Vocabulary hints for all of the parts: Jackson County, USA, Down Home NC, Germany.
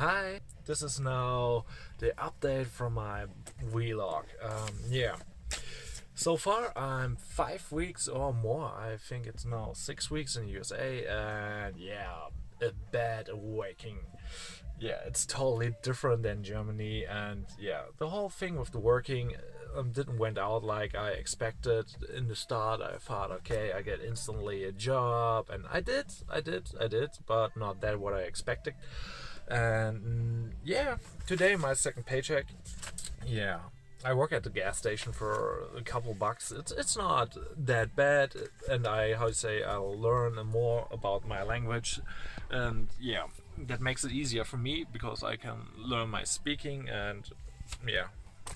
Hi, this is now the update from my vlog. So far I'm 5 weeks or more, I think it's now 6 weeks in the USA, and a bad awakening. It's totally different than Germany, and the whole thing with the working didn't went out like I expected. In the start I thought, okay, I get instantly a job, and I did, but not that what I expected. And today my second paycheck. I work at the gas station for a couple bucks. It's not that bad, and I'll learn more about my language, and that makes it easier for me because I can learn my speaking and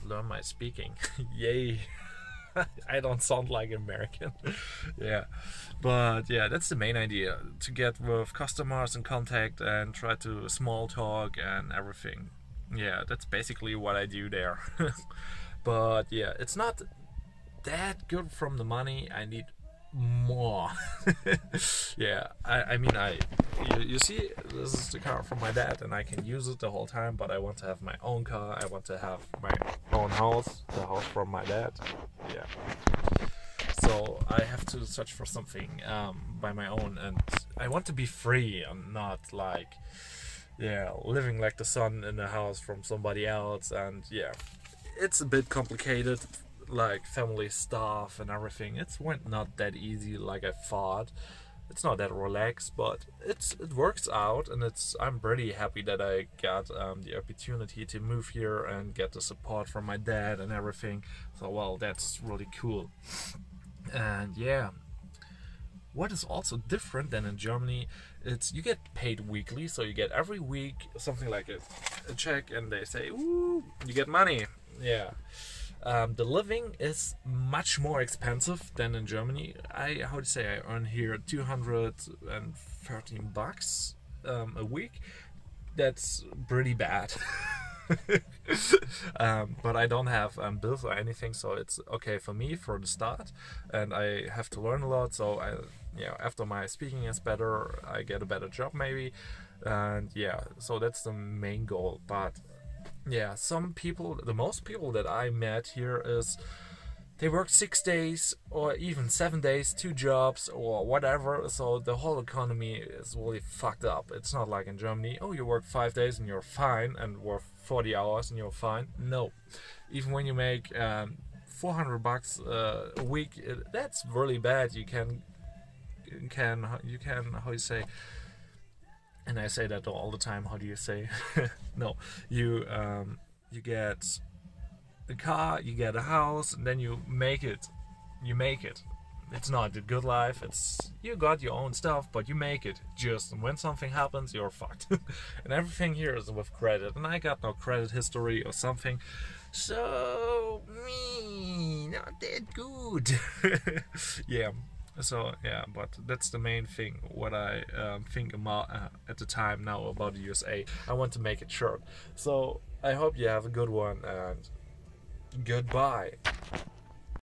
learn my speaking. Yay. I don't sound like American. But that's the main idea, to get with customers in contact and try to small talk and everything. That's basically what I do there. But it's not that good from the money. I need more. You see, this is the car from my dad and I can use it the whole time, but I want to have my own car, I want to have my own house, the house from my dad. So I have to search for something by my own, and I want to be free and not like living like the son in the house from somebody else. And it's a bit complicated, like family stuff and everything. It's not that easy like I thought. It's not that relaxed, but it works out, and I'm pretty happy that I got the opportunity to move here and get the support from my dad and everything. So that's really cool. And what is also different than in Germany, it's you get paid weekly, so you get every week something like a check, and they say, "Ooh, you get money." The living is much more expensive than in Germany. I earn here 213 bucks a week. That's pretty bad. But I don't have bills or anything, so it's okay for me for the start, and I have to learn a lot, so after my speaking is better, I get a better job maybe, and so that's the main goal. But the most people that I met here is they work 6 days or even 7 days, 2 jobs or whatever, so the whole economy is really fucked up. It's not like in Germany, oh, you work 5 days and you're fine, and work 40 hours and you're fine. No, even when you make 400 bucks a week, that's really bad. You can and I say that all the time, how do you say? No, you get a car, you get a house, and then you make it. It's not a good life, it's you got your own stuff, but you make it. Just when something happens, you're fucked. And everything here is with credit, and I got no credit history or something, so me not that good. But that's the main thing what I think about at the time now about the USA. I want to make it short, so I hope you have a good one, and goodbye.